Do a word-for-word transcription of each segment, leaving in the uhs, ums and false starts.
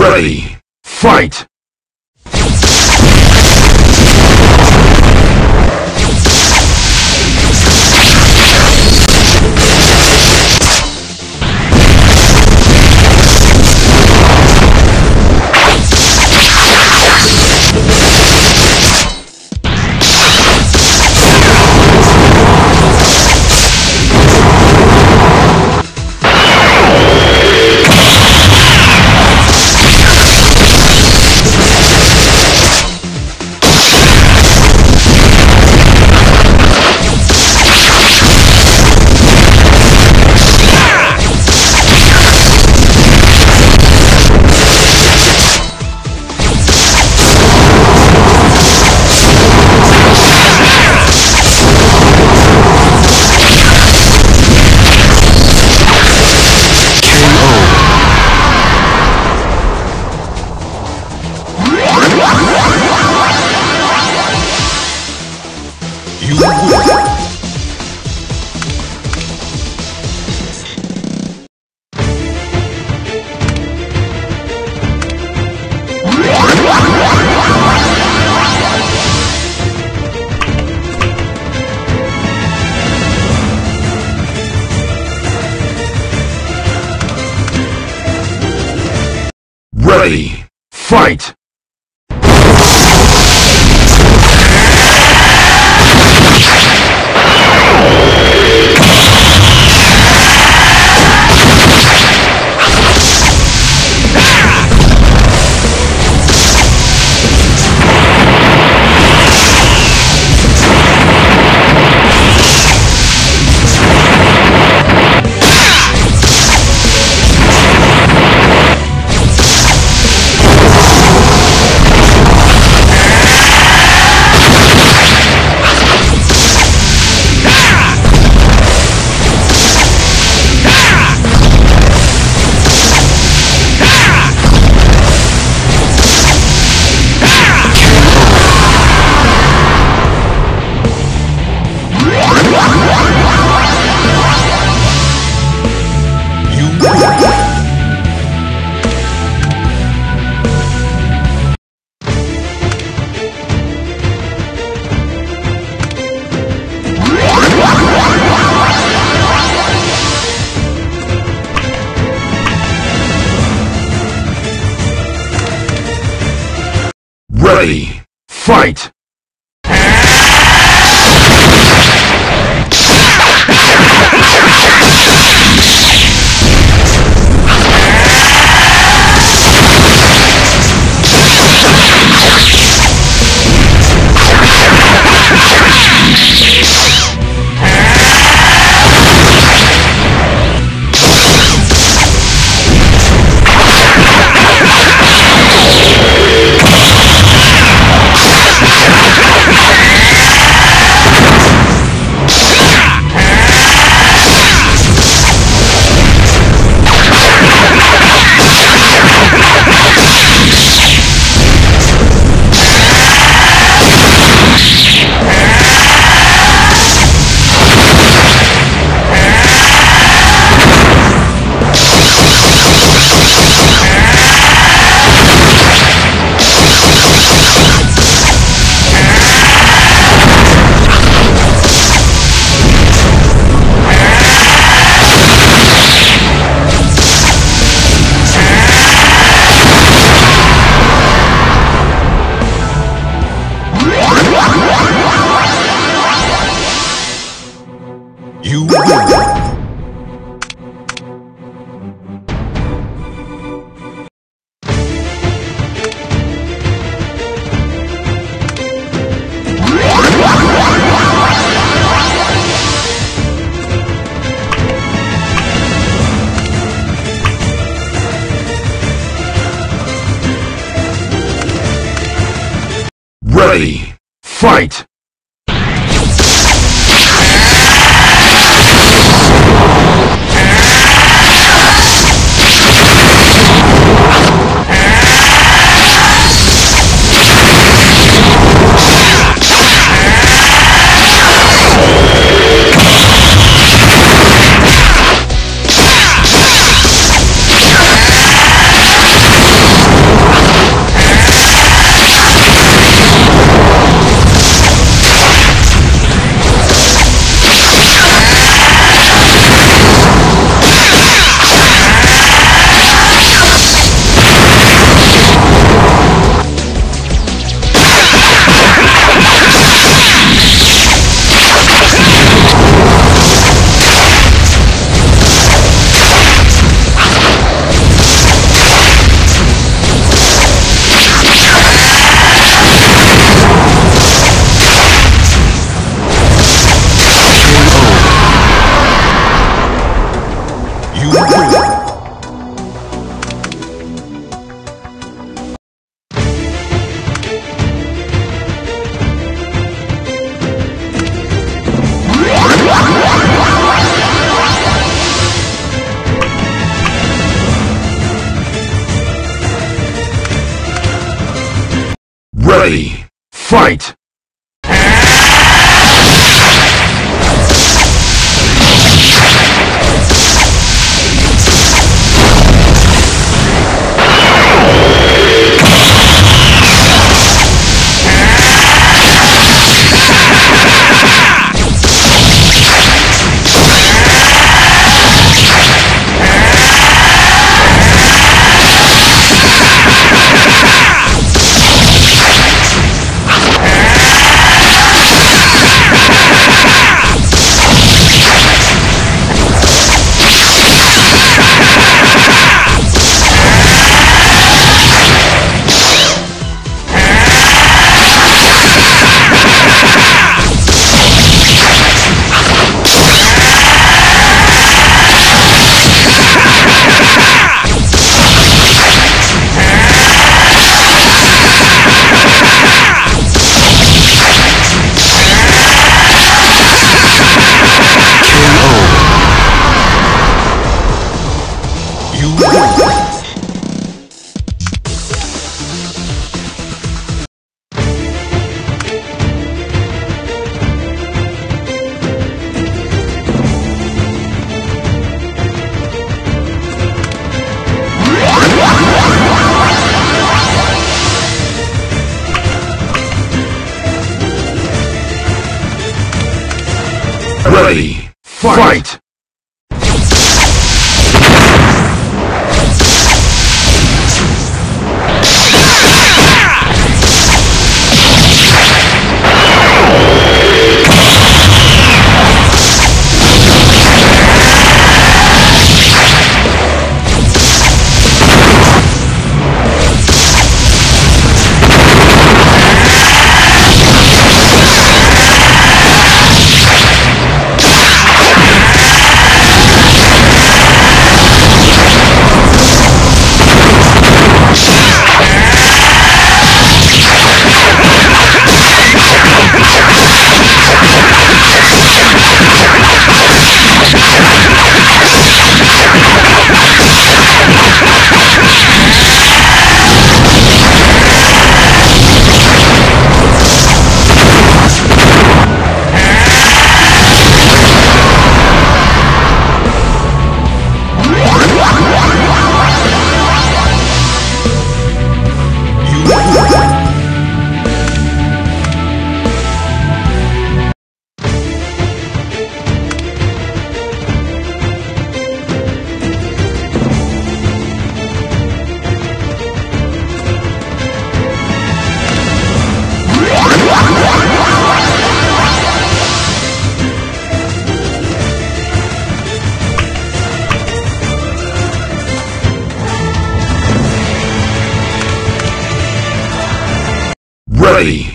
Ready, fight! Ready, fight! Ready, fight! Ready, fight! Ready, fight! Ready, fight!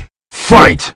Fight.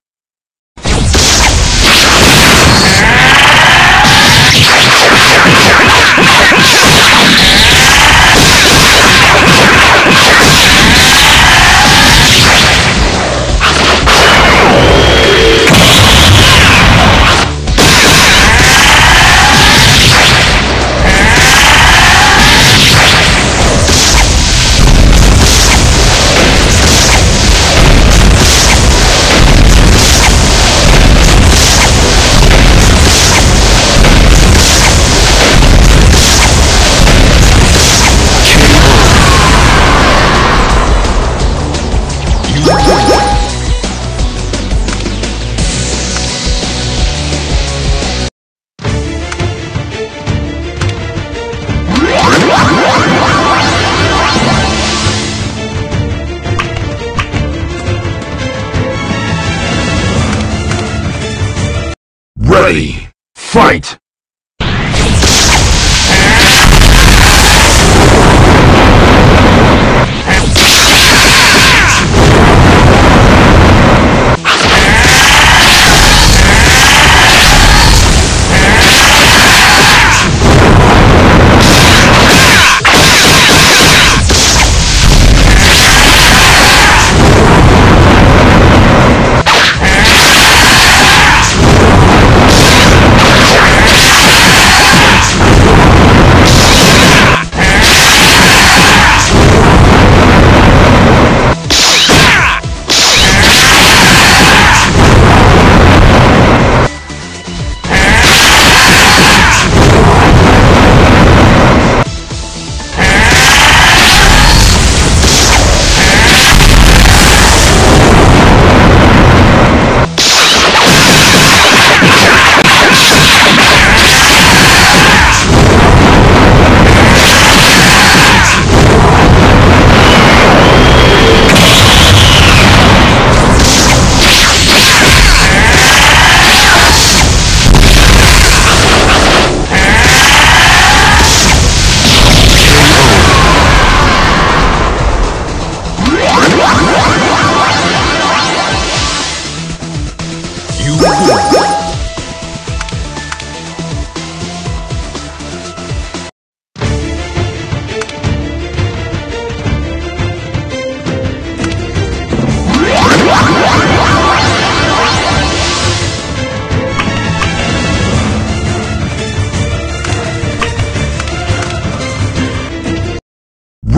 Ready, fight! Ready, fight!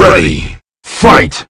Ready, fight!